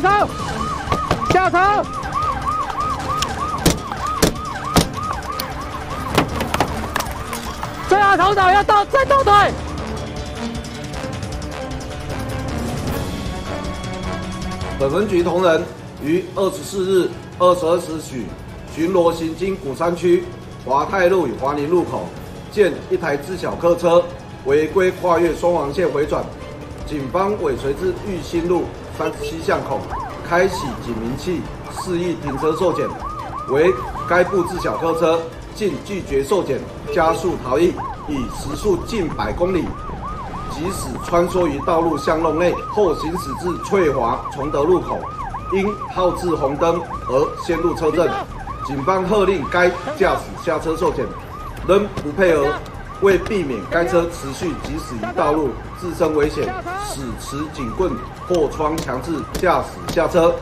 下头，下头。最后头脑要到，再倒退。 本分局同仁于24日22时许，巡逻行经鼓山区华泰路与华林路口，见一台自小客车违规跨越双黄线回转，警方尾随至裕兴路37巷口，开启警鸣器示意停车受检，惟该部自小客车竟拒绝受检，加速逃逸，以时速近100公里。 即使穿梭于道路巷弄内后，行驶至翠华崇德路口，因好致红灯而陷入车阵，警方喝令该驾驶下车受检，仍不配合。为避免该车持续疾驶于道路，自身危险，使持警棍破窗强制驾驶下车，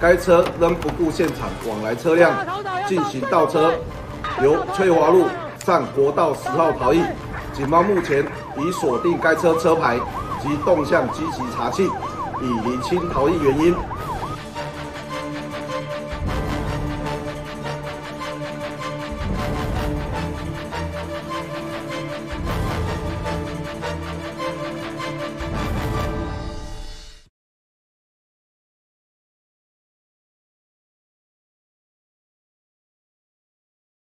该车仍不顾现场往来车辆，进行倒车，由翠华路上国道10号逃逸。 警方目前已锁定该车车牌及动向，积极查缉，以厘清逃逸原因。